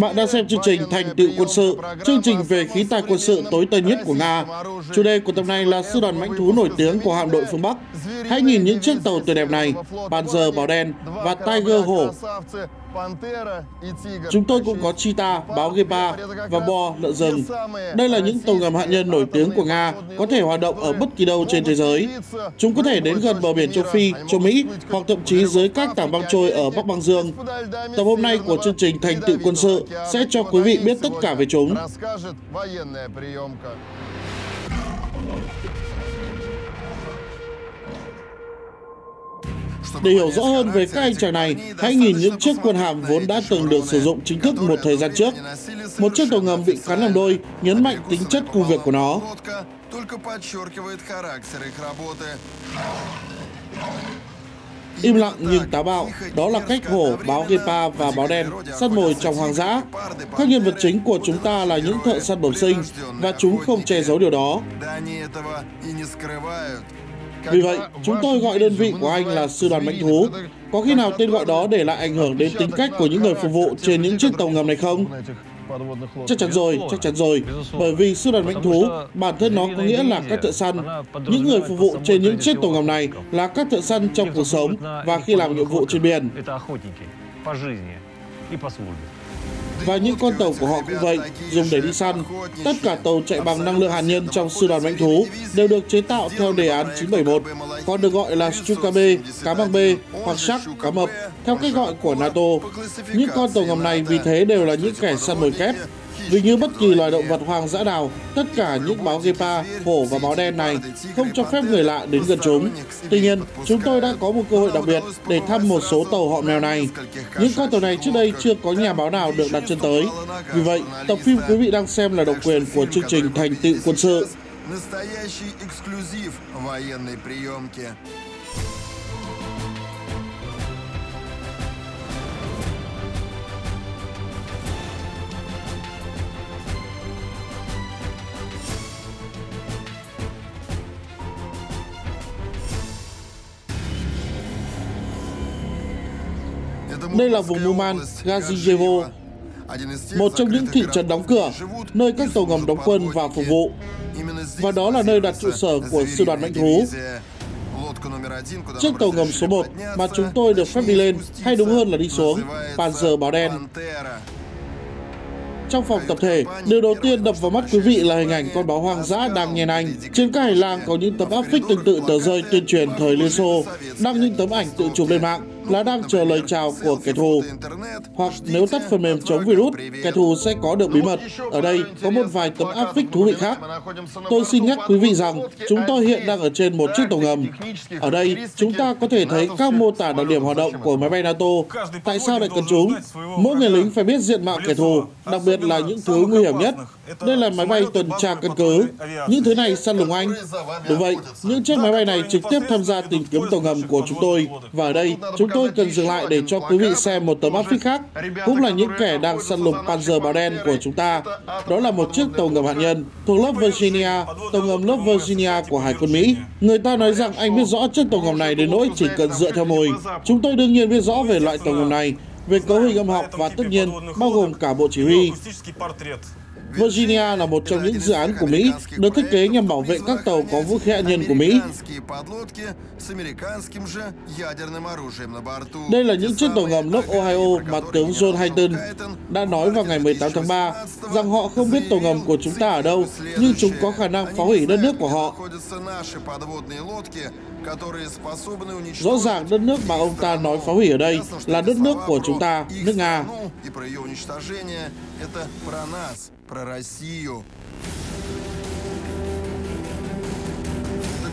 Bạn đã xem chương trình Thành tựu quân sự, chương trình về khí tài quân sự tối tân nhất của Nga. Chủ đề của tập này là Sư đoàn Mãnh thú nổi tiếng của hạm đội phương Bắc. Hãy nhìn những chiếc tàu tuyệt đẹp này, Panzer, Báo Đen và Tiger, Hổ. Chúng tôi cũng có chita, báo ghepa và bò lợn rừng. Đây là những tàu ngầm hạt nhân nổi tiếng của Nga, có thể hoạt động ở bất kỳ đâu trên thế giới. Chúng có thể đến gần bờ biển châu Phi, châu Mỹ hoặc thậm chí dưới các tảng băng trôi ở Bắc Băng Dương. Tập hôm nay của chương trình Thành tựu quân sự sẽ cho quý vị biết tất cả về chúng. Để hiểu rõ hơn về các anh chàng này, hãy nhìn những chiếc quân hàm vốn đã từng được sử dụng chính thức một thời gian trước. Một chiếc tàu ngầm bị cắn làm đôi, nhấn mạnh tính chất công việc của nó. Im lặng nhưng táo bạo, đó là cách Hổ, báo Ghepa và báo Đen săn mồi trong hoang dã. Các nhân vật chính của chúng ta là những thợ săn bẩm sinh, và chúng không che giấu điều đó. Vì vậy, chúng tôi gọi đơn vị của anh là Sư đoàn Mãnh thú. Có khi nào tên gọi đó để lại ảnh hưởng đến tính cách của những người phục vụ trên những chiếc tàu ngầm này không? Chắc chắn rồi. Bởi vì Sư đoàn Mãnh thú, bản thân nó có nghĩa là các thợ săn. Những người phục vụ trên những chiếc tàu ngầm này là các thợ săn trong cuộc sống và khi làm nhiệm vụ trên biển. Và những con tàu của họ cũng vậy, dùng để đi săn. Tất cả tàu chạy bằng năng lượng hạt nhân trong Sư đoàn Mãnh thú đều được chế tạo theo đề án 971, còn được gọi là Shchuka-B, cá băng B hoặc Shark, cá mập, theo cách gọi của NATO. Những con tàu ngầm này vì thế đều là những kẻ săn mồi kép. Vì như bất kỳ loài động vật hoang dã nào, tất cả những báo ghepa, Hổ và báo Đen này không cho phép người lạ đến gần chúng. Tuy nhiên, chúng tôi đã có một cơ hội đặc biệt để thăm một số tàu họ mèo này. Những con tàu này trước đây chưa có nhà báo nào được đặt chân tới. Vì vậy, tập phim quý vị đang xem là độc quyền của chương trình Thành tựu quân sự. Đây là vùng Muman, Gadzhievo, một trong những thị trấn đóng cửa, nơi các tàu ngầm đóng quân và phục vụ. Và đó là nơi đặt trụ sở của Sư đoàn Mãnh thú. Chiếc tàu ngầm số 1 mà chúng tôi được phép đi lên, hay đúng hơn là đi xuống, Panzer, báo Đen. Trong phòng tập thể, điều đầu tiên đập vào mắt quý vị là hình ảnh con báo hoang dã đang nhè nành. Trên các hành lang có những tấm áp phích tương tự tờ rơi tuyên truyền thời Liên Xô, đăng những tấm ảnh tự chụp lên mạng là đang chờ lời chào của kẻ thù. Hoặc nếu tắt phần mềm chống virus, kẻ thù sẽ có được bí mật. Ở đây có một vài tấm áp phích thú vị khác. Tôi xin nhắc quý vị rằng chúng tôi hiện đang ở trên một chiếc tàu ngầm. Ở đây chúng ta có thể thấy các mô tả đặc điểm hoạt động của máy bay NATO. Tại sao lại cần chúng? Mỗi người lính phải biết diện mạo kẻ thù, đặc biệt là những thứ nguy hiểm nhất. Đây là máy bay tuần tra căn cứ. Những thứ này săn lùng anh. Đúng vậy, những chiếc máy bay này trực tiếp tham gia tìm kiếm tàu ngầm của chúng tôi. Và ở đây, chúng tôi cần dừng lại để cho quý vị xem một tấm áp phích khác, cũng là những kẻ đang săn lùng Panzer, báo Đen của chúng ta. Đó là một chiếc tàu ngầm hạt nhân thuộc lớp Virginia, tàu ngầm lớp Virginia của Hải quân Mỹ. Người ta nói rằng anh biết rõ chiếc tàu ngầm này đến nỗi chỉ cần dựa theo mùi. Chúng tôi đương nhiên biết rõ về loại tàu ngầm này, về cấu hình âm học và tất nhiên bao gồm cả bộ chỉ huy. Virginia là một trong những dự án của Mỹ được thiết kế nhằm bảo vệ các tàu có vũ khí hạt nhân của Mỹ. Đây là những chiếc tàu ngầm lớp Ohio mà tướng John Hayter đã nói vào ngày 18 tháng 3 rằng họ không biết tàu ngầm của chúng ta ở đâu, nhưng chúng có khả năng phá hủy đất nước của họ. Rõ ràng đất nước mà ông ta nói phá hủy ở đây là đất nước của chúng ta, nước Nga.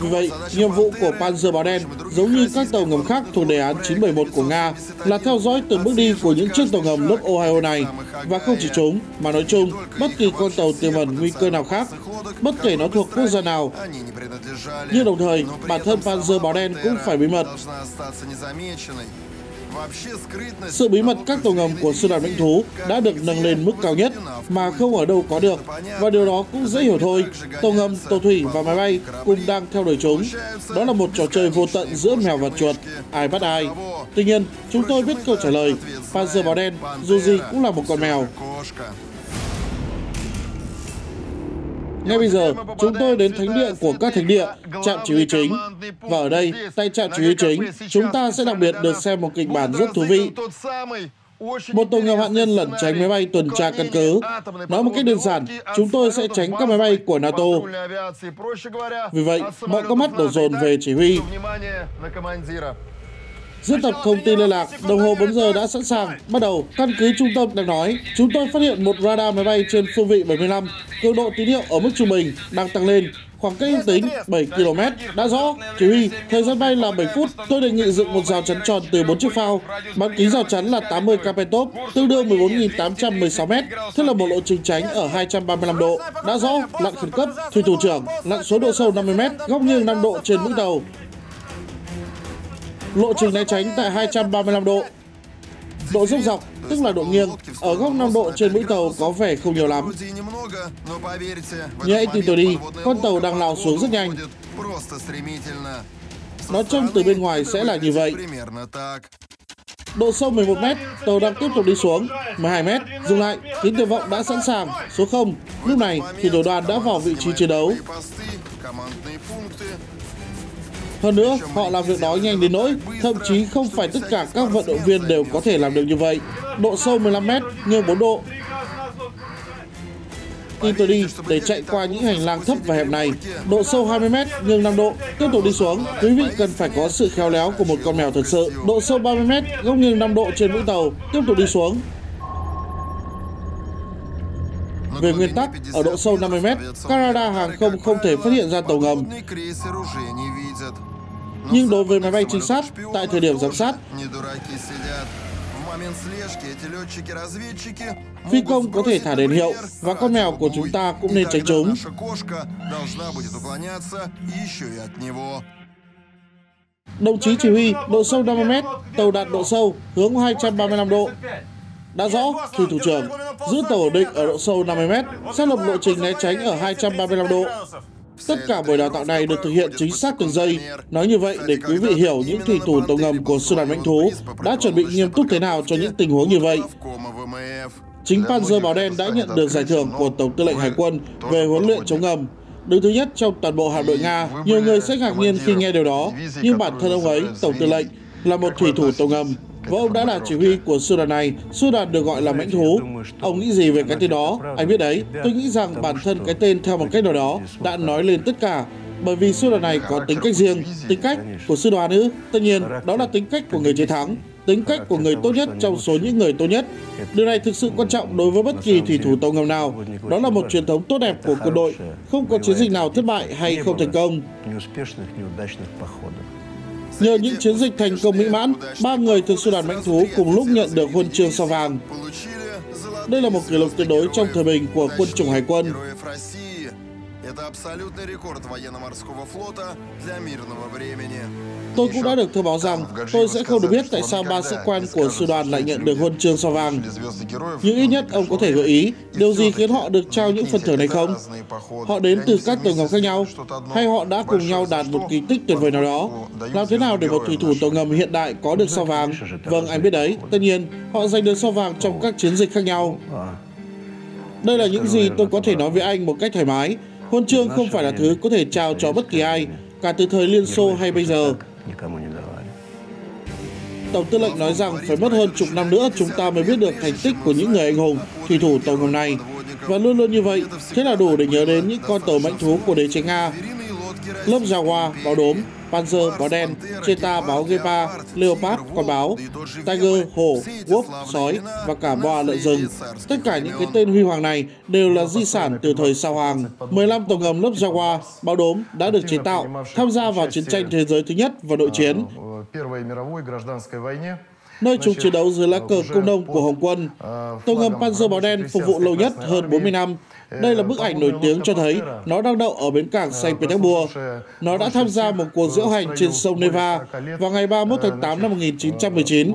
Vì vậy, nhiệm vụ của Panzer, báo Đen giống như các tàu ngầm khác thuộc đề án 971 của Nga là theo dõi từng bước đi của những chiếc tàu ngầm lớp Ohio này, và không chỉ chúng mà nói chung bất kỳ con tàu tiềm ẩn nguy cơ nào khác, bất kể nó thuộc quốc gia nào. Nhưng đồng thời, bản thân Panzer, báo Đen cũng phải bí mật. Sự bí mật các tàu ngầm của sư đoàn Mãnh thú đã được nâng lên mức cao nhất mà không ở đâu có được, và điều đó cũng dễ hiểu thôi. Tàu ngầm, tàu thủy và máy bay cùng đang theo đuổi chúng. Đó là một trò chơi vô tận giữa mèo và chuột, ai bắt ai. Tuy nhiên, chúng tôi biết câu trả lời, Panzer Báo Đen dù gì cũng là một con mèo. Ngay bây giờ, chúng tôi đến thánh địa của các thánh địa, trạm chỉ huy chính. Và ở đây, tại trạm chỉ huy chính, chúng ta sẽ đặc biệt được xem một kịch bản rất thú vị. Một tàu ngầm hạt nhân lẩn tránh máy bay tuần tra căn cứ. Nói một cách đơn giản, chúng tôi sẽ tránh các máy bay của NATO. Vì vậy, mọi con mắt đổ dồn về chỉ huy. Diễn tập không tin liên lạc, đồng hồ 4 giờ đã sẵn sàng. Bắt đầu, căn cứ trung tâm đang nói. Chúng tôi phát hiện một radar máy bay trên phương vị 75, cường độ tín hiệu ở mức trung bình, đang tăng lên. Khoảng cách ước tính 7 km. Đã rõ, chỉ huy, thời gian bay là 7 phút. Tôi đề nghị dựng một rào chắn tròn từ 4 chiếc phao. Bán kính rào chắn là 80 kptop, tương đương 14.816 m. Thế là một lộ trình tránh ở 235 độ. Đã rõ, lặn khẩn cấp, thủy thủ trưởng, lặn xuống độ sâu 50 m, góc nghiêng 5 độ trên mũi tàu. Lộ trình né tránh tại 235 độ. Độ dốc dọc, tức là độ nghiêng, ở góc 5 độ trên mũi tàu có vẻ không nhiều lắm. Nhưng hãy tin tôi đi, con tàu đang lao xuống rất nhanh. Nó trông từ bên ngoài sẽ là như vậy. Độ sâu 11 mét, tàu đang tiếp tục đi xuống. 12 mét, dừng lại, kính tuyệt vọng đã sẵn sàng. Số 0, lúc này thì thủy đoàn đã vào vị trí chiến đấu. Hơn nữa, họ làm việc đó nhanh đến nỗi, thậm chí không phải tất cả các vận động viên đều có thể làm được như vậy. Độ sâu 15 m, nghiêng 4 độ. Tin tôi đi, để chạy qua những hành lang thấp và hẹp này. Độ sâu 20 m, nghiêng 5 độ, tiếp tục đi xuống. Quý vị cần phải có sự khéo léo của một con mèo thật sự. Độ sâu 30 m, góc nghiêng 5 độ trên mũi tàu, tiếp tục đi xuống. Về nguyên tắc, ở độ sâu 50 m, các radar hàng không không thể phát hiện ra tàu ngầm. Nhưng đối với máy bay trinh sát, tại thời điểm giám sát, phi công có thể thả đèn hiệu và con mèo của chúng ta cũng nên tránh chúng. Đồng chí chỉ huy, độ sâu 50 m, tàu đạt độ sâu, hướng 235 độ. Đã rõ, thủy thủ trưởng, giữ tàu ổn định ở độ sâu 50 m, xác lập lộ trình né tránh ở 235 độ. Tất cả buổi đào tạo này được thực hiện chính xác từng giây. Nói như vậy để quý vị hiểu những thủy thủ tàu ngầm của sư đoàn Mãnh thú đã chuẩn bị nghiêm túc thế nào cho những tình huống như vậy. Chính Panzer Báo Đen đã nhận được giải thưởng của Tổng tư lệnh Hải quân về huấn luyện chống ngầm. Đứng thứ nhất trong toàn bộ hạm đội Nga, nhiều người sẽ ngạc nhiên khi nghe điều đó, nhưng bản thân ông ấy, Tổng tư lệnh, là một thủy thủ tàu ngầm. Và ông đã là chỉ huy của sư đoàn này, sư đoàn được gọi là Mãnh thú. Ông nghĩ gì về cái tên đó? Anh biết đấy, tôi nghĩ rằng bản thân cái tên theo một cách nào đó đã nói lên tất cả. Bởi vì sư đoàn này có tính cách riêng, tính cách của sư đoàn nữ. Tất nhiên, đó là tính cách của người chiến thắng, tính cách của người tốt nhất trong số những người tốt nhất. Điều này thực sự quan trọng đối với bất kỳ thủy thủ tàu ngầm nào. Đó là một truyền thống tốt đẹp của quân đội, không có chiến dịch nào thất bại hay không thành công. Nhờ những chiến dịch thành công mỹ mãn, 3 người thuộc sư đoàn Mãnh thú cùng lúc nhận được huân chương sao vàng. Đây là một kỷ lục tuyệt đối trong thời bình của quân chủng hải quân. Tôi cũng đã được thông báo rằng tôi sẽ không được biết tại sao 3 sĩ quan của sư đoàn lại nhận được huân chương sao vàng. Nhưng ít nhất ông có thể gợi ý điều gì khiến họ được trao những phần thưởng này không? Họ đến từ các tàu ngầm khác nhau, hay họ đã cùng nhau đạt một kỳ tích tuyệt vời nào đó? Làm thế nào để một thủy thủ tàu ngầm hiện đại có được sao vàng? Vâng, anh biết đấy. Tất nhiên, họ giành được sao vàng trong các chiến dịch khác nhau. Đây là những gì tôi có thể nói với anh một cách thoải mái. Huân chương không phải là thứ có thể trao cho bất kỳ ai, cả từ thời Liên Xô hay bây giờ. Tổng tư lệnh nói rằng phải mất hơn chục năm nữa chúng ta mới biết được thành tích của những người anh hùng, thủy thủ tàu ngầm này. Và luôn luôn như vậy, thế là đủ để nhớ đến những con tàu mãnh thú của đế chế Nga. Lớp Jaguar, báo đốm, Panzer, báo đen, chita, báo ghepa, Leopard, con báo, Tiger, hổ, wolf, sói và cả bò lợn rừng. Tất cả những cái tên huy hoàng này đều là di sản từ thời sao Hoàng. 15 tàu ngầm lớp Jaguar, báo đốm đã được chế tạo, tham gia vào chiến tranh thế giới thứ nhất và nội chiến, nơi chúng chiến đấu dưới lá cờ công nông của Hồng quân. Tàu ngầm Panzer Báo Đen phục vụ lâu nhất hơn 40 năm. Đây là bức ảnh nổi tiếng cho thấy nó đang đậu ở bến cảng Saint Petersburg. Nó đã tham gia một cuộc diễu hành trên sông Neva vào ngày 31 tháng 8 năm 1919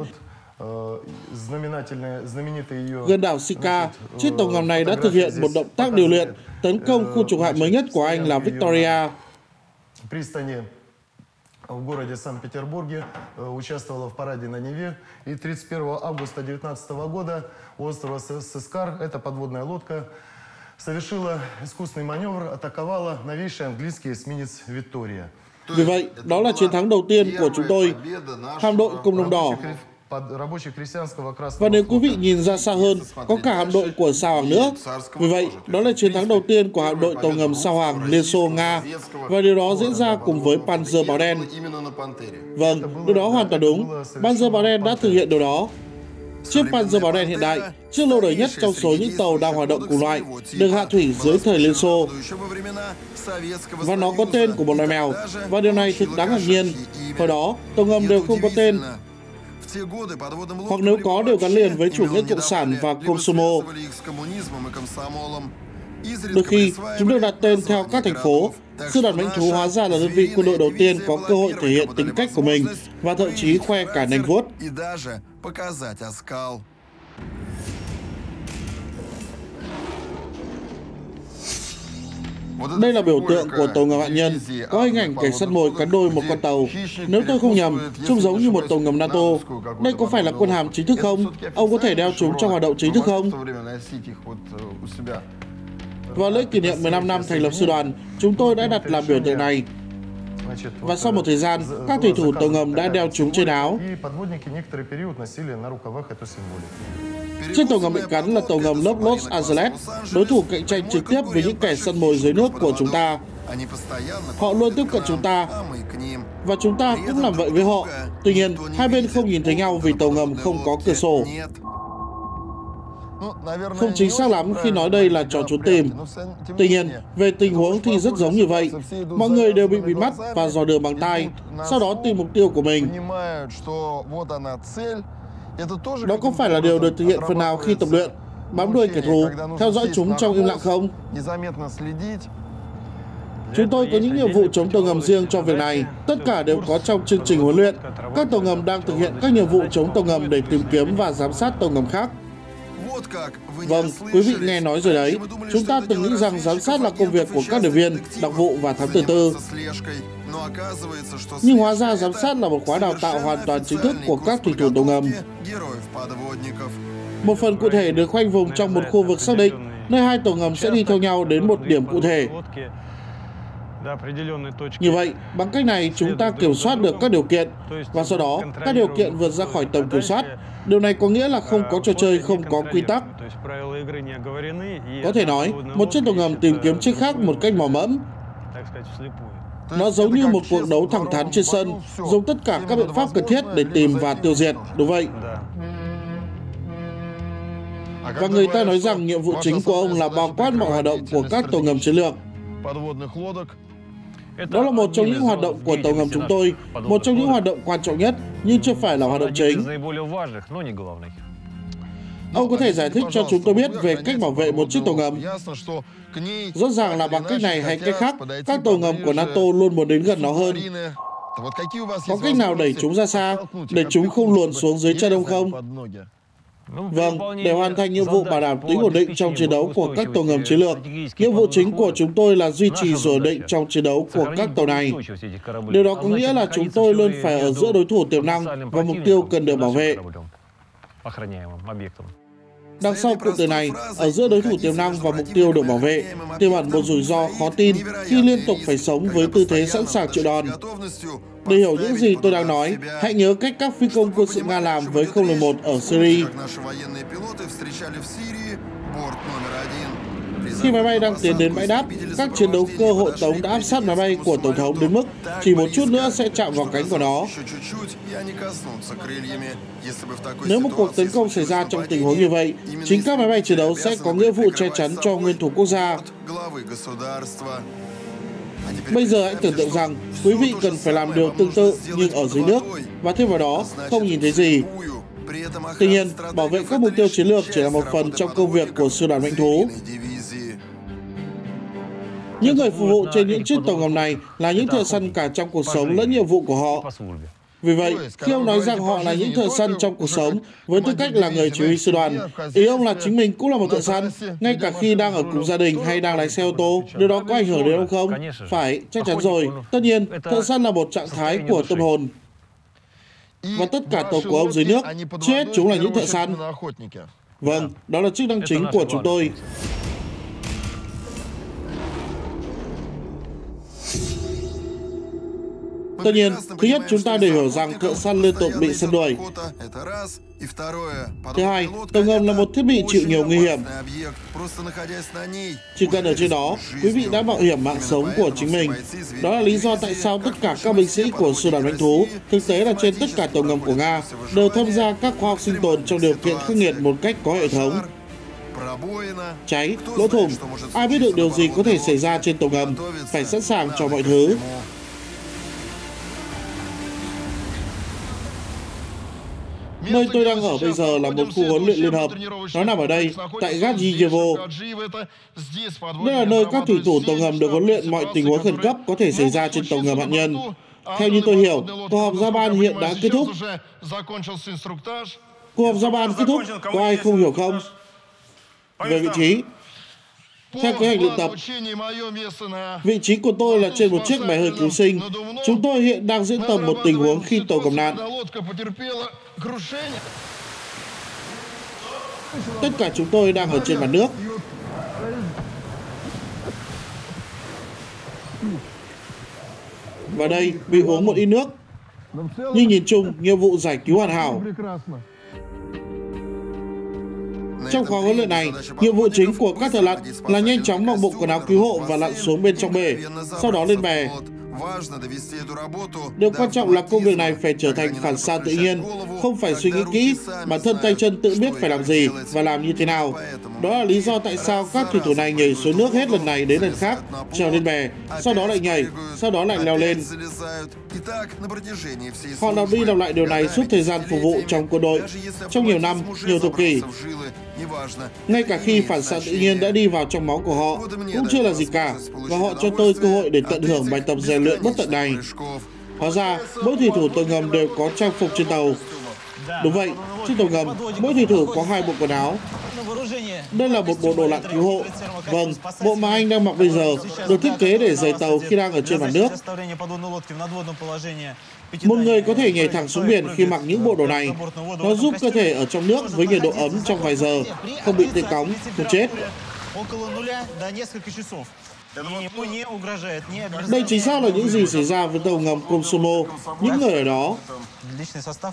Gần đảo Sika, chiếc tàu ngầm này đã thực hiện một động tác điều luyện tấn công khu trục hạm mới nhất của Anh là Victoria. В городе Санкт-Петербурге участвовала в параде на Неве. И 31 августа 2019 года у острова Сыскар, эта подводная лодка, совершила искусственный маневр, атаковала новейший английский эсминец «Виктория». Vì vậy, đó là chiến thắng đầu tiên của chúng tôi, hạm đội Công Đồng Đỏ. Và nếu quý vị nhìn ra xa hơn, có cả hạm đội của Sao Hoàng nữa. Vì vậy, đó là chiến thắng đầu tiên của hạm đội tàu ngầm Sao Hoàng Liên Xô Nga, và điều đó diễn ra cùng với Panzer Báo Đen. Vâng, điều đó hoàn toàn đúng. Panzer Báo Đen đã thực hiện điều đó. Chiếc Panzer Báo Đen hiện đại, chiếc lâu đời nhất trong số những tàu đang hoạt động cùng loại, được hạ thủy dưới thời Liên Xô, và nó có tên của một loài mèo, và điều này thực đáng ngạc nhiên. Hồi đó, tàu ngầm đều không có tên, hoặc nếu có đều gắn liền với chủ nghĩa cộng sản và Komsomol. Đôi khi, chúng được đặt tên theo các thành phố. Sư đoàn Mãnh thú hóa ra là đơn vị quân đội đầu tiên có cơ hội thể hiện tính cách của mình và thậm chí khoe cả nanh vuốt. Đây là biểu tượng của tàu ngầm hạt nhân, có hình ảnh cảnh săn mồi cắn đôi một con tàu. Nếu tôi không nhầm, trông giống như một tàu ngầm NATO. Đây có phải là quân hàm chính thức không? Ông có thể đeo chúng trong hoạt động chính thức không? Vào lễ kỷ niệm 15 năm thành lập sư đoàn, chúng tôi đã đặt làm biểu tượng này. Và sau một thời gian, các thủy thủ tàu ngầm đã đeo chúng trên áo. Chiếc tàu ngầm bị cắn là tàu ngầm lớp Los Angeles, đối thủ cạnh tranh trực tiếp với những kẻ săn mồi dưới nước của chúng ta. Họ luôn tiếp cận chúng ta, và chúng ta cũng làm vậy với họ. Tuy nhiên, hai bên không nhìn thấy nhau vì tàu ngầm không có cửa sổ. Không chính xác lắm khi nói đây là trò trốn tìm. Tuy nhiên, về tình huống thì rất giống như vậy. Mọi người đều bị bịt mắt và dò đường bằng tai, sau đó tìm mục tiêu của mình. Đó có phải là điều được thực hiện phần nào khi tập luyện, bám đuôi kẻ thù, theo dõi chúng trong im lặng không? Chúng tôi có những nhiệm vụ chống tàu ngầm riêng cho việc này. Tất cả đều có trong chương trình huấn luyện. Các tàu ngầm đang thực hiện các nhiệm vụ chống tàu ngầm để tìm kiếm và giám sát tàu ngầm khác. Vâng, quý vị nghe nói rồi đấy. Chúng ta từng nghĩ rằng giám sát là công việc của các điệp viên, đặc vụ và thám tử tư. Nhưng hóa ra giám sát là một khóa đào tạo hoàn toàn chính thức của các thủy thủ tàu ngầm. Một phần cụ thể được khoanh vùng trong một khu vực xác định, nơi hai tàu ngầm sẽ đi theo nhau đến một điểm cụ thể. Như vậy, bằng cách này chúng ta kiểm soát được các điều kiện, và sau đó các điều kiện vượt ra khỏi tầm kiểm soát. Điều này có nghĩa là không có trò chơi, không có quy tắc. Có thể nói, một chiếc tàu ngầm tìm kiếm chiếc khác một cách mò mẫm. Nó giống như một cuộc đấu thẳng thắn trên sân, dùng tất cả các biện pháp cần thiết để tìm và tiêu diệt, đúng vậy. Và người ta nói rằng nhiệm vụ chính của ông là bao quát mọi hoạt động của các tàu ngầm chiến lược. Đó là một trong những hoạt động của tàu ngầm chúng tôi, một trong những hoạt động quan trọng nhất, nhưng chưa phải là hoạt động chính. Ông có thể giải thích cho chúng tôi biết về cách bảo vệ một chiếc tàu ngầm? Rõ ràng là bằng cách này hay cách khác, các tàu ngầm của NATO luôn muốn đến gần nó hơn. Có cách nào đẩy chúng ra xa, để chúng không luồn xuống dưới chân ông không? Vâng, để hoàn thành nhiệm vụ bảo đảm tính ổn định trong chiến đấu của các tàu ngầm chiến lược, nhiệm vụ chính của chúng tôi là duy trì sự ổn định trong chiến đấu của các tàu này. Điều đó có nghĩa là chúng tôi luôn phải ở giữa đối thủ tiềm năng và mục tiêu cần được bảo vệ. Đằng sau cụm từ này, ở giữa đối thủ tiềm năng và mục tiêu được bảo vệ, tiềm ẩn một rủi ro khó tin khi liên tục phải sống với tư thế sẵn sàng chịu đòn. Để hiểu những gì tôi đang nói, hãy nhớ cách các phi công quân sự Nga làm với 001 ở Syria. Khi máy bay đang tiến đến bãi đáp, các chiến đấu cơ hộ tống đã áp sát máy bay của Tổng thống đến mức chỉ một chút nữa sẽ chạm vào cánh của nó. Nếu một cuộc tấn công xảy ra trong tình huống như vậy, chính các máy bay chiến đấu sẽ có nghĩa vụ che chắn cho nguyên thủ quốc gia. Bây giờ hãy tưởng tượng rằng quý vị cần phải làm điều tương tự nhưng ở dưới nước, và thêm vào đó không nhìn thấy gì. Tuy nhiên, bảo vệ các mục tiêu chiến lược chỉ là một phần trong công việc của sư đoàn Mãnh thú. Những người phục vụ trên những chiếc tàu ngầm này là những thợ săn cả trong cuộc sống lẫn nhiệm vụ của họ. Vì vậy, khi ông nói rằng họ là những thợ săn trong cuộc sống, với tư cách là người chỉ huy sư đoàn, ý ông là chính mình cũng là một thợ săn, ngay cả khi đang ở cùng gia đình hay đang lái xe ô tô, điều đó có ảnh hưởng đến ông không? Phải, chắc chắn rồi. Tất nhiên, thợ săn là một trạng thái của tâm hồn. Và tất cả tàu của ông dưới nước, trước hết chúng là những thợ săn. Vâng, đó là chức năng chính của chúng tôi. Tất nhiên, thứ nhất chúng ta đều hiểu rằng thợ săn liên tục bị săn đuổi. Thứ hai, tàu ngầm là một thiết bị chịu nhiều nguy hiểm. Chỉ cần ở trên đó, quý vị đã mạo hiểm mạng sống của chính mình. Đó là lý do tại sao tất cả các binh sĩ của Sư đoàn Mãnh thú, thực tế là trên tất cả tàu ngầm của Nga, đều tham gia các khóa học sinh tồn trong điều kiện khắc nghiệt một cách có hệ thống. Cháy, lỗ thủng, ai biết được điều gì có thể xảy ra trên tàu ngầm, phải sẵn sàng cho mọi thứ. Nơi tôi đang ở bây giờ là một khu huấn luyện liên hợp. Nó nằm ở đây, tại Gadzhievo. Đây là nơi các thủy thủ tàu ngầm được huấn luyện mọi tình huống khẩn cấp có thể xảy ra trên tàu ngầm hạt nhân. Theo như tôi hiểu, cuộc họp giao ban hiện đã kết thúc. Cuộc họp giao ban kết thúc, có ai không hiểu không? Về vị trí. Theo kế hoạch luyện tập, vị trí của tôi là trên một chiếc máy hơi cứu sinh. Chúng tôi hiện đang diễn tập một tình huống khi tàu gặp nạn. Tất cả chúng tôi đang ở trên mặt nước. Và đây, bị uống một ít nước. Nhưng nhìn chung, nhiệm vụ giải cứu hoàn hảo. Trong khóa huấn luyện này, nhiệm vụ chính của các thợ lặn là nhanh chóng mặc bộ quần áo cứu hộ và lặn xuống bên trong bể, sau đó lên bè. Điều quan trọng là công việc này phải trở thành phản xạ tự nhiên, không phải suy nghĩ kỹ, mà thân tay chân tự biết phải làm gì và làm như thế nào. Đó là lý do tại sao các thủy thủ này nhảy xuống nước hết lần này đến lần khác, trèo lên bè, sau đó lại nhảy, sau đó lại leo lên. Họ lặp đi lặp lại điều này suốt thời gian phục vụ trong quân đội, trong nhiều năm, nhiều thập kỷ. Ngay cả khi phản xạ tự nhiên đã đi vào trong máu của họ, cũng chưa là gì cả, và họ cho tôi cơ hội để tận hưởng bài tập rèn luyện bất tận này. Hóa ra, mỗi thủy thủ tàu ngầm đều có trang phục trên tàu. Đúng vậy, trên tàu ngầm, mỗi thủy thủ có hai bộ quần áo. Đây là một bộ đồ lặn cứu hộ. Vâng, bộ mà anh đang mặc bây giờ được thiết kế để giày tàu khi đang ở trên mặt nước. Một người có thể nhảy thẳng xuống biển khi mặc những bộ đồ này. Nó giúp cơ thể ở trong nước với nhiệt độ ấm trong vài giờ, không bị tê cóng, không chết. Đây chính xác là những gì xảy ra với tàu ngầm Komsomol.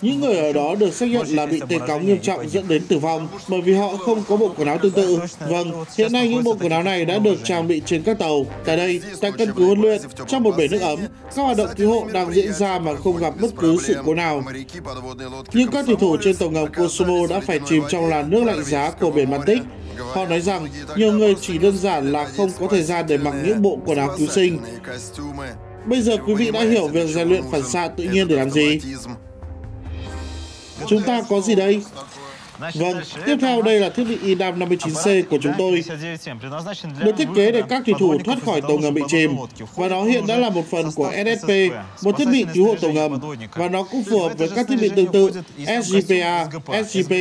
Những người ở đó được xác nhận là bị tê cóng nghiêm trọng dẫn đến tử vong bởi vì họ không có bộ quần áo tương tự. Vâng, hiện nay những bộ quần áo này đã được trang bị trên các tàu. Tại đây, tại căn cứ huấn luyện, trong một bể nước ấm, các hoạt động cứu hộ đang diễn ra mà không gặp bất cứ sự cố nào. Nhưng các thủy thủ trên tàu ngầm Komsomol đã phải chìm trong làn nước lạnh giá của biển Baltic. Họ nói rằng nhiều người chỉ đơn giản là không có thời gian để mặc những bộ quần áo cứu sinh. Bây giờ quý vị đã hiểu việc rèn luyện phản xạ tự nhiên để làm gì. Chúng ta có gì đây? Vâng, tiếp theo đây là thiết bị I-DAM 59C của chúng tôi, được thiết kế để các thủy thủ thoát khỏi tàu ngầm bị chìm, và nó hiện đã là một phần của NSP, một thiết bị cứu hộ tàu ngầm, và nó cũng phù hợp với các thiết bị tương tự SGPA, SGP.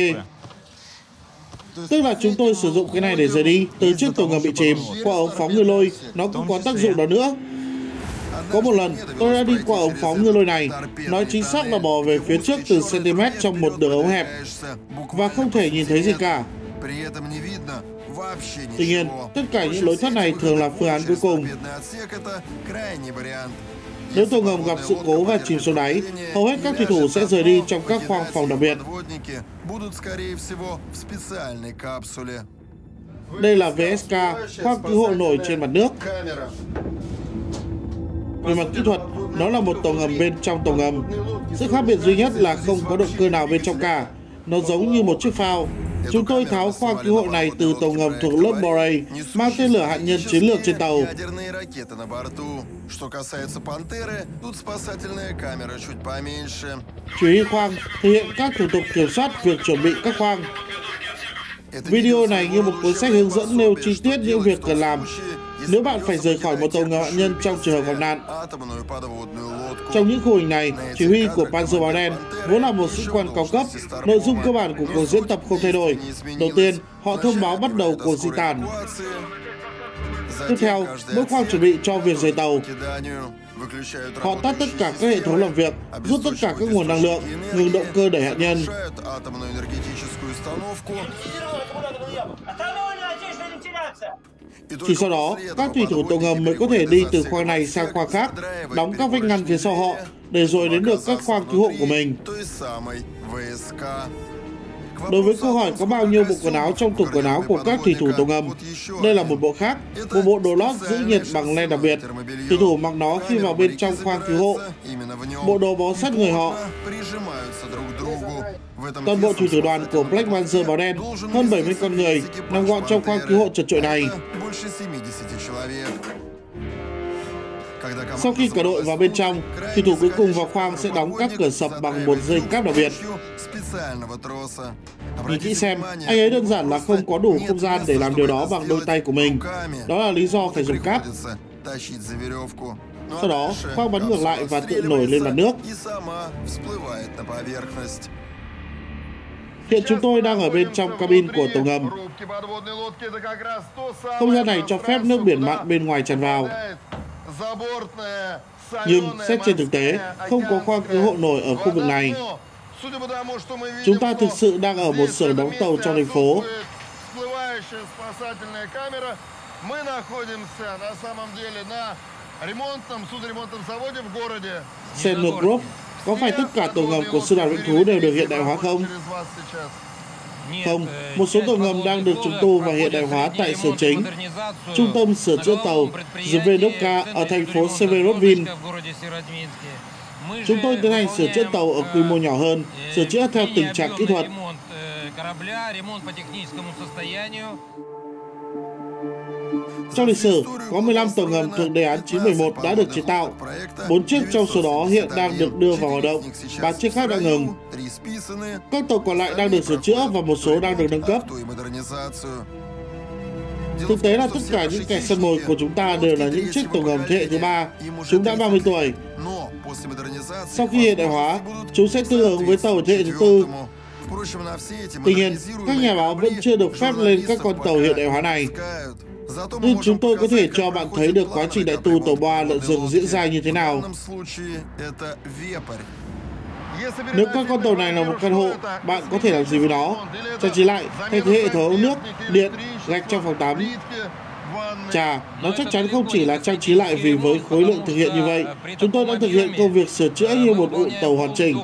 Tức là chúng tôi sử dụng cái này để rời đi từ chiếc tàu ngầm bị chìm, qua ống phóng ngư lôi, nó cũng có tác dụng đó nữa. Có một lần, tôi đã đi qua ống phóng ngư lôi này, nói chính xác là bò về phía trước từ cm trong một đường ống hẹp, và không thể nhìn thấy gì cả. Tuy nhiên, tất cả những lối thoát này thường là phương án cuối cùng. Nếu tàu ngầm gặp sự cố và chìm xuống đáy, hầu hết các thủy thủ sẽ rời đi trong các khoang phòng đặc biệt. Đây là VSK, khoang cứu hộ nổi trên mặt nước. Về mặt kỹ thuật, nó là một tàu ngầm bên trong tàu ngầm. Sự khác biệt duy nhất là không có động cơ nào bên trong cả. Nó giống như một chiếc phao. Chúng tôi tháo khoang cứu hộ này từ tàu ngầm thuộc lớp Borei, mang tên lửa hạt nhân chiến lược trên tàu. Chỉ huy khoang thực hiện các thủ tục kiểm soát việc chuẩn bị các khoang. Video này như một cuốn sách hướng dẫn nêu chi tiết những việc cần làm. nếu bạn phải rời khỏi một tàu ngầm hạt nhân trong trường hợp gặp nạn. Trong những khung hình này, chỉ huy của Panzer Báo Đen vốn là một sĩ quan cao cấp. Nội dung cơ bản của cuộc diễn tập không thay đổi. Đầu tiên, họ thông báo bắt đầu cuộc di tản. Tiếp theo, mỗi khoang chuẩn bị cho việc rời tàu. Họ tắt tất cả các hệ thống làm việc, rút tất cả các nguồn năng lượng, ngừng động cơ đẩy hạt nhân. Chỉ sau đó, các thủy thủ tàu ngầm mới có thể đi từ khoang này sang khoang khác, đóng các vách ngăn phía sau họ, để rồi đến được các khoang cứu hộ của mình. Đối với câu hỏi có bao nhiêu bộ quần áo trong tủ quần áo của các thủy thủ tàu ngầm, đây là một bộ khác, một bộ đồ lót giữ nhiệt bằng len đặc biệt. Thủy thủ mặc nó khi vào bên trong khoang cứu hộ. Bộ đồ bó sát người họ. Toàn bộ thủy thủ đoàn của Black Panther Báo Đen, hơn 70 con người, nằm gọn trong khoang cứu hộ chật chội này. Sau khi cả đội vào bên trong, thủy thủ cuối cùng vào khoang sẽ đóng các cửa sập bằng một dây cáp đặc biệt. Nhìn kỹ xem, anh ấy đơn giản là không có đủ không gian để làm điều đó bằng đôi tay của mình. Đó là lý do phải dùng cáp. Sau đó, khoang bắn ngược lại và tự nổi lên mặt nước. Hiện chúng tôi đang ở bên trong cabin của tàu ngầm. Không gian này cho phép nước biển mặn bên ngoài tràn vào. Nhưng xét trên thực tế, không có khoang cứu hộ nổi ở khu vực này. Chúng ta thực sự đang ở một xưởng đóng tàu trong thành phố. Xem nước Group, có phải tất cả tàu ngầm của Sư đoàn Mãnh thú đều được hiện đại hóa không? Không, một số tàu ngầm đang được trùng tu và hiện đại hóa tại xưởng chính. Trung tâm sửa chữa tàu Zvenovka ở thành phố Severodvin. Chúng tôi tiến hành sửa chữa tàu ở quy mô nhỏ hơn, sửa chữa theo tình trạng kỹ thuật. Trong lịch sử, có 15 tàu ngầm thuộc đề án 911 đã được chế tạo. 4 chiếc trong số đó hiện đang được đưa vào hoạt động, 3 chiếc khác đã ngừng. Các tàu còn lại đang được sửa chữa và một số đang được nâng cấp. Thực tế là tất cả những kẻ săn mồi của chúng ta đều là những chiếc tàu ngầm thế hệ thứ 3. Chúng đã 30 tuổi. Sau khi hiện đại hóa, chúng sẽ tương ứng với tàu thế hệ thứ 4. Tuy nhiên, các nhà báo vẫn chưa được phép lên các con tàu hiện đại hóa này. Nhưng chúng tôi có thể cho bạn thấy được quá trình đại tu tàu boa lợn rừng diễn ra như thế nào. Nếu các con tàu này là một căn hộ, bạn có thể làm gì với nó? Trang trí lại, thay thế hệ thống nước, điện, gạch trong phòng tắm. Chà, nó chắc chắn không chỉ là trang trí lại vì với khối lượng thực hiện như vậy, chúng tôi đã thực hiện công việc sửa chữa như một vụ tàu hoàn chỉnh.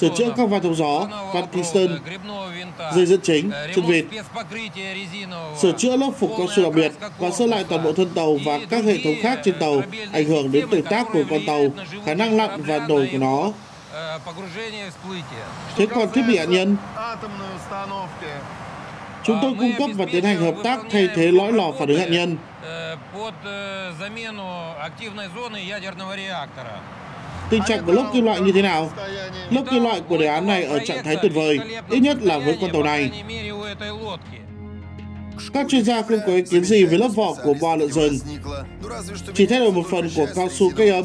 Sửa chữa các van thông gió, van Kingston, dây dẫn chính, chân vịt. Sửa chữa lớp phục cao su đặc biệt và sơn lại toàn bộ thân tàu và các hệ thống khác trên tàu, ảnh hưởng đến tuổi tác của con tàu, khả năng lặn và nổi của nó. Thế còn thiết bị hạt nhân? Chúng tôi cung cấp và tiến hành hợp tác thay thế lõi lò phản ứng hạt nhân. Tình trạng của lớp kim loại như thế nào? Lớp kim loại của đề án này ở trạng thái tuyệt vời, ít nhất là với con tàu này. Các chuyên gia không có ý kiến gì về lớp vỏ của bò lợn rừng, chỉ thay đổi một phần của cao su cây âm.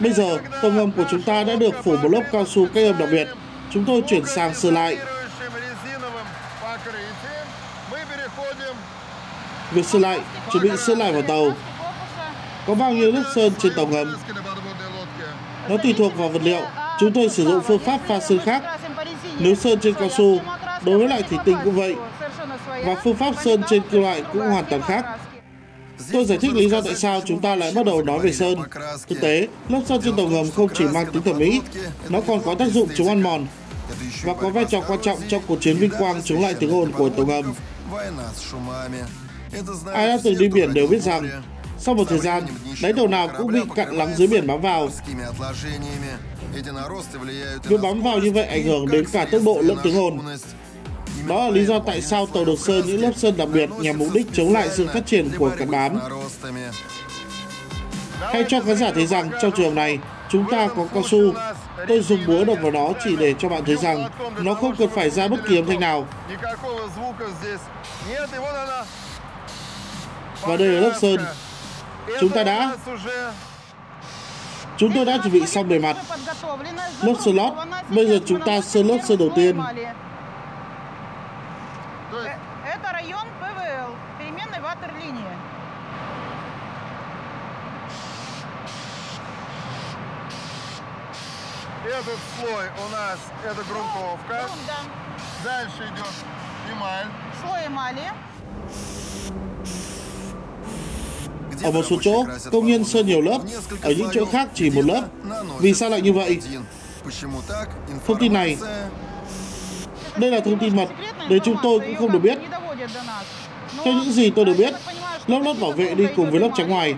Bây giờ, tàu ngầm của chúng ta đã được phủ một lớp cao su cách âm đặc biệt. Chúng tôi chuyển sang sửa lại. Việc sửa lại, chuẩn bị sửa lại vào tàu. Có bao nhiêu lớp sơn trên tàu ngầm? Nó tùy thuộc vào vật liệu. Chúng tôi sử dụng phương pháp pha sơn khác. Nếu sơn trên cao su, đối với lại thủy tinh cũng vậy. Và phương pháp sơn trên kim loại cũng hoàn toàn khác. Tôi giải thích lý do tại sao chúng ta lại bắt đầu nói về sơn. Thực tế, lớp sơn trên tàu ngầm không chỉ mang tính thẩm mỹ, nó còn có tác dụng chống ăn mòn và có vai trò quan trọng trong cuộc chiến vinh quang chống lại tiếng ồn của tàu ngầm. Ai đã từng đi biển đều biết rằng, sau một thời gian, đáy tàu nào cũng bị cặn lắng dưới biển bám vào. Việc bám vào như vậy ảnh hưởng đến cả tốc độ lẫn tiếng ồn. Đó là lý do tại sao tàu được sơn những lớp sơn đặc biệt nhằm mục đích chống lại sự phát triển của cá bám. Hãy cho khán giả thấy rằng trong trường hợp này, chúng ta có cao su. Tôi dùng búa đập vào nó chỉ để cho bạn thấy rằng nó không cần phải ra bất kỳ âm thanh nào. Và đây là lớp sơn. Chúng tôi đã chuẩn bị xong bề mặt. Lớp sơn lót. Bây giờ chúng ta sơn lớp sơn đầu tiên. Этот слой у нас это грунтовка. Дальше идет эмаль. Слой эмали. Ở một số chỗ, công nhân sơn nhiều lớp, ở những chỗ khác chỉ một lớp. Vì sao lại như vậy? Thông tin này, đây là thông tin mật, đến chúng tôi cũng không được biết. Theo những gì tôi được biết, lớp bảo vệ đi cùng với lớp trắng ngoài,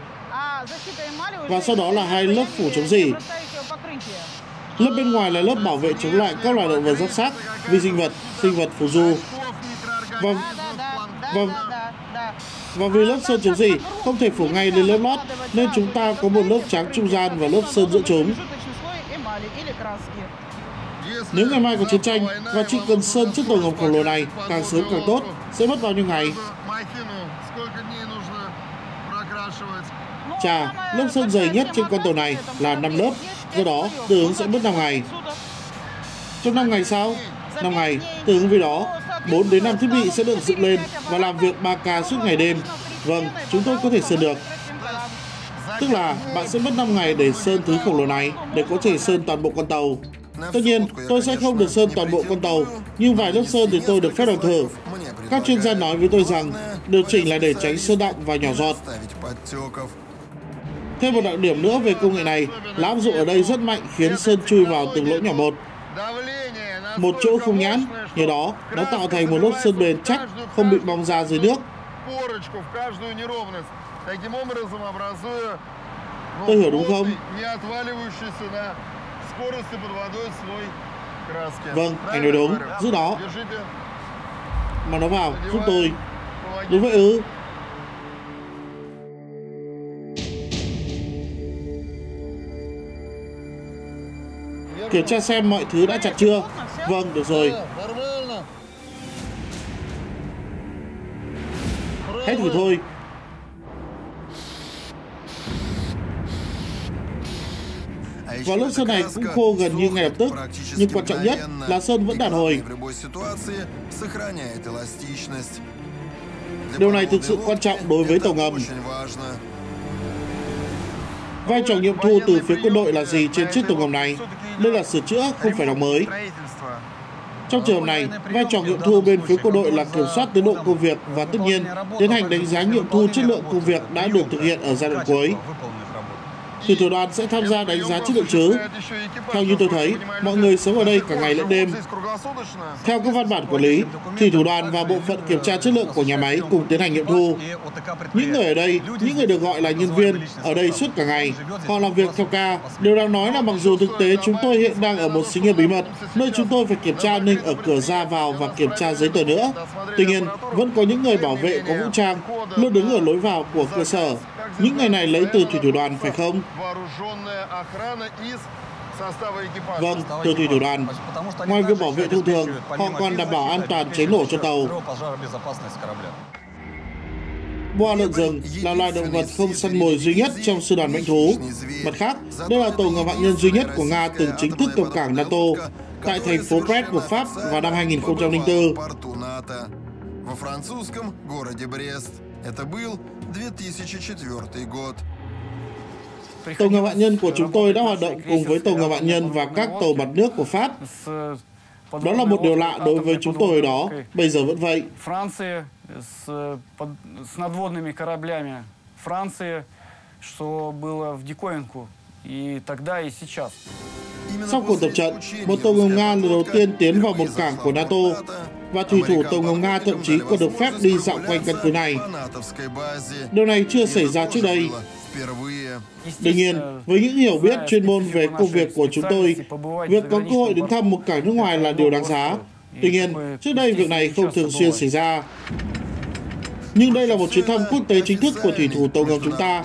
và sau đó là hai lớp phủ chống rỉ. Lớp bên ngoài là lớp bảo vệ chống lại các loài động vật giáp xác, vi sinh vật phù du. Và vì lớp sơn chống rỉ không thể phủ ngay lên lớp lót, nên chúng ta có một lớp trắng trung gian và lớp sơn giữa chúng. Nếu ngày mai có chiến tranh và chỉ cần sơn chiếc tàu ngầm khổng lồ này càng sớm càng tốt, sẽ mất bao nhiêu ngày? Chà, lớp sơn dày nhất trên con tàu này là 5 lớp, do đó tương ứng sẽ mất 5 ngày. Trong 5 ngày sau, 5 ngày, tương ứng với đó, 4 đến 5 thiết bị sẽ được dựng lên và làm việc 3K suốt ngày đêm. Vâng, chúng tôi có thể sơn được. Tức là bạn sẽ mất 5 ngày để sơn thứ khổng lồ này, để có thể sơn toàn bộ con tàu. Tất nhiên, tôi sẽ không được sơn toàn bộ con tàu, nhưng vài lớp sơn thì tôi được phép làm thử. Các chuyên gia nói với tôi rằng, điều chỉnh là để tránh sơn đọng và nhỏ giọt. Thêm một đặc điểm nữa về công nghệ này là áp dụng ở đây rất mạnh khiến sơn chui vào từng lỗ nhỏ một. Một chỗ không nhãn, nhờ đó nó tạo thành một lớp sơn bền chắc không bị bong ra dưới nước. Tôi hiểu đúng không? Vâng, anh nói đúng, giữ đó. Mà nó vào, giúp tôi. Đúng vậy ư? Kiểm tra xem mọi thứ đã chặt chưa? Vâng, được rồi. Hãy thử thôi. Và lớp sơn này cũng khô gần như ngay lập tức, nhưng quan trọng nhất là sơn vẫn đàn hồi. Điều này thực sự quan trọng đối với tàu ngầm. Vai trò nghiệm thu từ phía quân đội là gì trên chiếc tàu ngầm này? Đây là sửa chữa, không phải đóng mới. Trong trường hợp này, vai trò nghiệm thu bên phía quân đội là kiểm soát tiến độ công việc và tất nhiên tiến hành đánh giá nghiệm thu chất lượng công việc đã được thực hiện ở giai đoạn cuối. Thủy thủ đoàn sẽ tham gia đánh giá chất lượng chứ. Theo như tôi thấy, mọi người sống ở đây cả ngày lẫn đêm. Theo các văn bản quản lý, thủy thủ đoàn và bộ phận kiểm tra chất lượng của nhà máy cùng tiến hành nghiệm thu. Những người ở đây, những người được gọi là nhân viên, ở đây suốt cả ngày. Họ làm việc theo ca. Điều đang nói là mặc dù thực tế chúng tôi hiện đang ở một xí nghiệp bí mật, nơi chúng tôi phải kiểm tra an ninh ở cửa ra vào và kiểm tra giấy tờ nữa. Tuy nhiên, vẫn có những người bảo vệ có vũ trang, luôn đứng ở lối vào của cơ sở. Những người này lấy từ thủy thủ đoàn phải không? Vâng, từ thủy thủ đoàn. Ngoài việc bảo vệ thông thường, họ còn đảm bảo an toàn cháy nổ cho tàu. Bò lợn rừng là loài động vật không săn mồi duy nhất trong sư đoàn mãnh thú. Mặt khác, đây là tàu ngầm hạt nhân duy nhất của Nga từng chính thức cập cảng NATO tại thành phố Brest của Pháp vào năm 2004. Tàu ngầm hạt nhân của chúng tôi đã hoạt động cùng với tàu ngầm hạt nhân và các tàu mặt nước của Pháp. Đó là một điều lạ đối với chúng tôi hồi đó, bây giờ vẫn vậy. Sau cuộc tập trận, một tàu ngầm Nga lần đầu tiên tiến vào một cảng của NATO và thủy thủ tàu ngầm Nga thậm chí còn được phép đi dạo quanh căn cứ này. Điều này chưa xảy ra trước đây. Đương nhiên, với những hiểu biết chuyên môn về công việc của chúng tôi, việc có cơ hội đến thăm một cảng nước ngoài là điều đáng giá. Tuy nhiên, trước đây việc này không thường xuyên xảy ra. Nhưng đây là một chuyến thăm quốc tế chính thức của thủy thủ tàu ngầm chúng ta.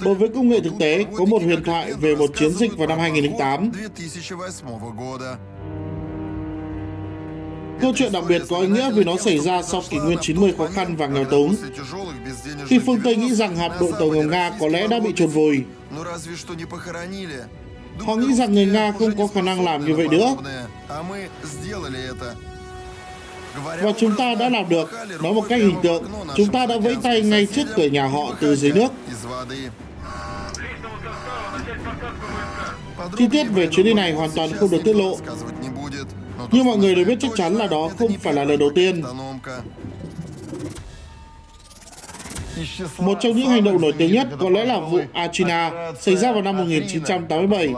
Đối với công nghệ thực tế, có một huyền thoại về một chiến dịch vào năm 2008. Câu chuyện đặc biệt có ý nghĩa vì nó xảy ra sau kỷ nguyên 90 khó khăn và nghèo túng, khi phương Tây nghĩ rằng hạm đội tàu ngầm Nga có lẽ đã bị chôn vùi. Họ nghĩ rằng người Nga không có khả năng làm như vậy nữa. Và chúng ta đã làm được. Nói một cách hình tượng, chúng ta đã vẫy tay ngay trước cửa nhà họ từ dưới nước. Chi tiết về chuyến đi này hoàn toàn không được tiết lộ. Nhưng mọi người đều biết chắc chắn là đó không phải là lần đầu tiên. Một trong những hành động nổi tiếng nhất có lẽ là vụ Achina xảy ra vào năm 1987.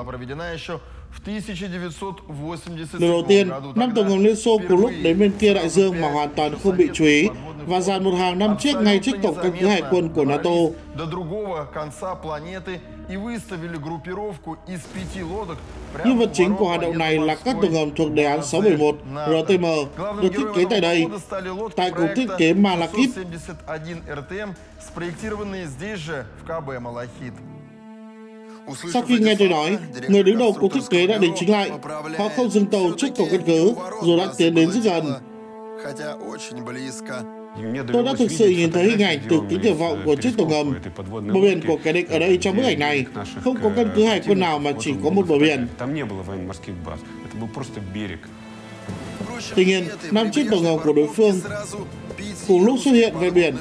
Lần đầu tiên, 5 tàu ngầm Liên Xô cùng lúc đến bên kia đại dương mà hoàn toàn không bị chú ý và dàn một hàng 5 chiếc ngay trước tổng căn cứ hải quân của NATO. Nhân vật chính của hành động này là các tàu ngầm thuộc đề án 671 RTM được thiết kế tại đây, tại cục thiết kế Malakit. Sau khi nghe tôi nói, người đứng đầu cục thiết kế đã đính chính lại. Họ không dừng tàu trước cổng căn cứ, dù đã tiến đến rất gần. Tôi đã thực sự nhìn thấy hình ảnh từ kính triển vọng của chiếc tàu ngầm. Bờ biển của kẻ địch ở đây trong bức ảnh này không có căn cứ hải quân nào mà chỉ có một bờ biển. Tuy nhiên, 5 chiếc tàu ngầm của đối phương cùng lúc xuất hiện về biển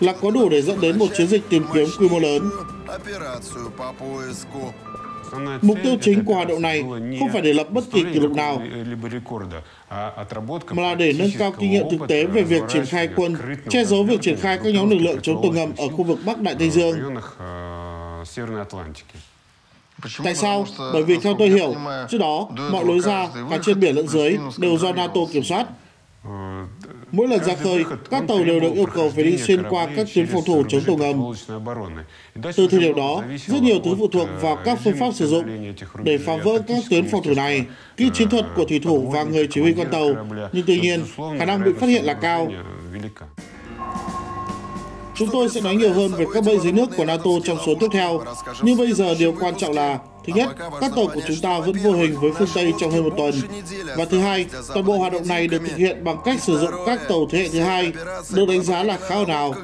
là có đủ để dẫn đến một chiến dịch tìm kiếm quy mô lớn. Mục tiêu chính của hoạt động này không phải để lập bất kỳ kỷ lục nào, mà là để nâng cao kinh nghiệm thực tế về việc triển khai quân, che giấu việc triển khai các nhóm lực lượng chống tàu ngầm ở khu vực Bắc Đại Tây Dương. Tại sao? Bởi vì theo tôi hiểu, trước đó, mọi lối ra, cả trên biển lẫn dưới, đều do NATO kiểm soát. Mỗi lần ra khơi, các tàu đều được yêu cầu phải đi xuyên qua các tuyến phòng thủ chống tàu ngầm. Từ thời điểm đó, rất nhiều thứ phụ thuộc vào các phương pháp sử dụng để phá vỡ các tuyến phòng thủ này, kỹ chiến thuật của thủy thủ và người chỉ huy con tàu, nhưng tuy nhiên, khả năng bị phát hiện là cao. Chúng tôi sẽ nói nhiều hơn về các bẫy dưới nước của NATO trong số tiếp theo, nhưng bây giờ điều quan trọng là: thứ nhất, các tàu của chúng ta vẫn vô hình với phương Tây trong hơn một tuần. Và thứ hai, toàn bộ hoạt động này được thực hiện bằng cách sử dụng các tàu thế hệ thứ hai, được đánh giá là khá ồn ào.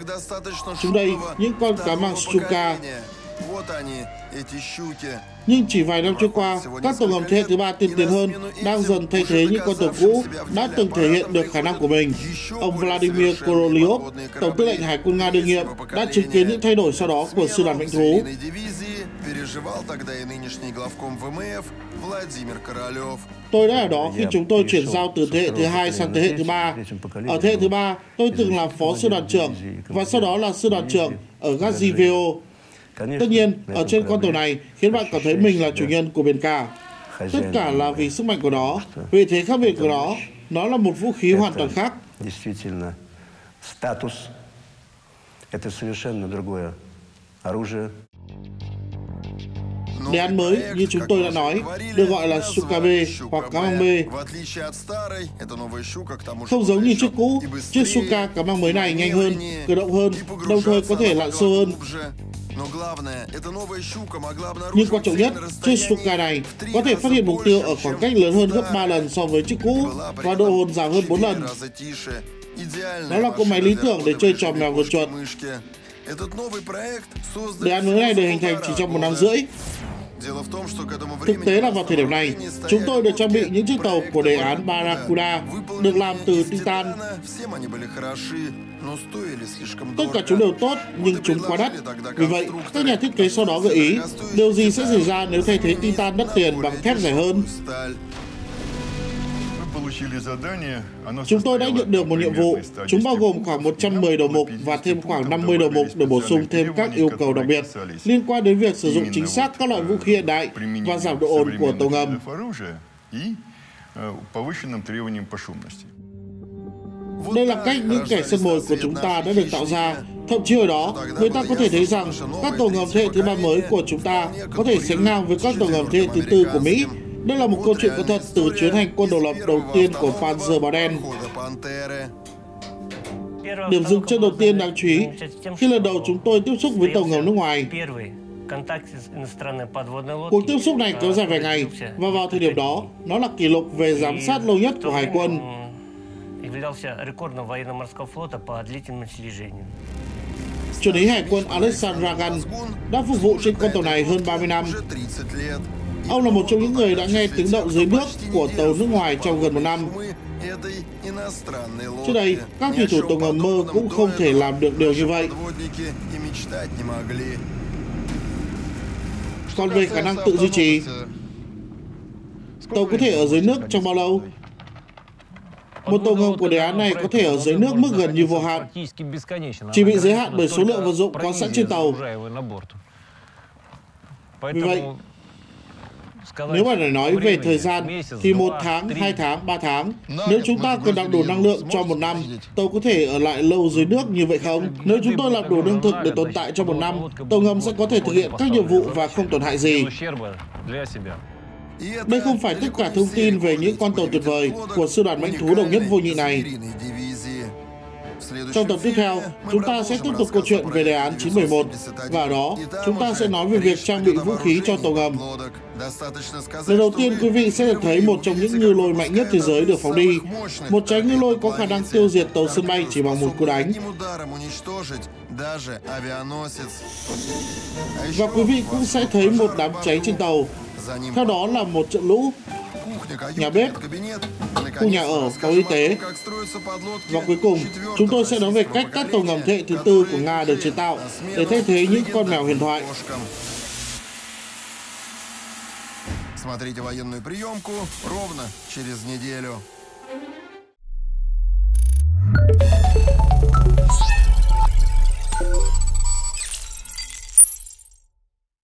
Chúng đây, những con cá mang Shchuka. Nhưng chỉ vài năm trôi qua, các tàu ngầm thế hệ thứ ba tiên tiến hơn đang dần thay thế những con tàu cũ đã từng thể hiện được khả năng của mình. Ông Vladimir Korolyov, tổng tư lệnh Hải quân Nga đương nhiệm, đã chứng kiến những thay đổi sau đó của Sư đoàn Mãnh thú. Tôi đã ở đó khi chúng tôi chuyển giao từ thế hệ thứ hai sang thế hệ thứ ba. Ở thế hệ thứ ba, tôi từng làm phó sư đoàn trưởng và sau đó là sư đoàn trưởng ở Gadzhievo. Tất nhiên, ở trên con tàu này khiến bạn cảm thấy mình là chủ nhân của biển cả. Tất cả là vì sức mạnh của nó, vị thế khác biệt của nó là một vũ khí hoàn toàn khác. Đề án mới, như chúng tôi đã nói, được gọi là Shchuka-B hoặc cá băng B. Không giống như chiếc cũ, chiếc Shchuka cá băng mới này nhanh hơn, cử động hơn, đồng thời có thể lặn sâu hơn. Nhưng quan trọng nhất, chiếc Shchuka này có thể phát hiện mục tiêu ở khoảng cách lớn hơn gấp 3 lần so với chiếc cũ và độ hồn giảm hơn 4 lần. Đó là cỗ máy lý tưởng để chơi trò mèo vượt chuột. Đề án mới này được hình thành chỉ trong 1 năm rưỡi. Thực tế là vào thời điểm này, chúng tôi được trang bị những chiếc tàu của đề án Barracuda được làm từ Titan. Tất cả chúng đều tốt, nhưng chúng quá đắt. Vì vậy, các nhà thiết kế sau đó gợi ý điều gì sẽ xảy ra nếu thay thế Titan đắt tiền bằng thép rẻ hơn. Chúng tôi đã nhận được một nhiệm vụ, chúng bao gồm khoảng 110 đầu mục và thêm khoảng 50 đầu mục để bổ sung thêm các yêu cầu đặc biệt liên quan đến việc sử dụng chính xác các loại vũ khí hiện đại và giảm độ ồn của tàu ngầm. Đây là cách những kẻ săn mồi của chúng ta đã được tạo ra. Thậm chí ở đó, người ta có thể thấy rằng các tàu ngầm thế hệ thứ ba mới của chúng ta có thể sánh ngang với các tàu ngầm thế hệ thứ tư của Mỹ Đây là một câu chuyện có thật từ chuyến hành quân độc lập đầu tiên của Panzer Báo Đen. Điểm dừng chân đầu tiên đáng chú ý khi lần đầu chúng tôi tiếp xúc với tàu ngầm nước ngoài. Cuộc tiếp xúc này kéo dài vài ngày và vào thời điểm đó, nó là kỷ lục về giám sát lâu nhất của hải quân. Chuẩn úy hải quân Alexander Ragan đã phục vụ trên con tàu này hơn 30 năm. Ông là một trong những người đã nghe tiếng động dưới nước của tàu nước ngoài trong gần một năm. Trước đây, các thủy thủ tàu ngầm mơ cũng không thể làm được điều như vậy. Còn về khả năng tự duy trì, tàu có thể ở dưới nước trong bao lâu? Một tàu ngầm của đề án này có thể ở dưới nước mức gần như vô hạn, chỉ bị giới hạn bởi số lượng vật dụng có sẵn trên tàu. Vì vậy, nếu bạn nói về thời gian thì 1 tháng, 2 tháng, 3 tháng. Nếu chúng ta cần đặt đủ năng lượng cho 1 năm, tàu có thể ở lại lâu dưới nước như vậy không? Nếu chúng tôi làm đủ lương thực để tồn tại trong 1 năm, tàu ngầm sẽ có thể thực hiện các nhiệm vụ và không tổn hại gì. Đây không phải tất cả thông tin về những con tàu tuyệt vời của Sư đoàn Mãnh thú đồng nhất vô nhị này. Trong tập tiếp theo, chúng ta sẽ tiếp tục câu chuyện về đề án 971 và ở đó chúng ta sẽ nói về việc trang bị vũ khí cho tàu ngầm. Lần đầu tiên quý vị sẽ được thấy một trong những ngư lôi mạnh nhất thế giới được phóng đi, một trái ngư lôi có khả năng tiêu diệt tàu sân bay chỉ bằng một cú đánh. Và quý vị cũng sẽ thấy một đám cháy trên tàu, theo đó là một trận lũ, nhà bếp, khu nhà ở, tàu y tế. Và cuối cùng, chúng tôi sẽ nói về cách các tàu ngầm thế hệ thứ tư của Nga được chế tạo để thay thế những con mèo huyền thoại. Смотрите военную приемку ровно через неделю.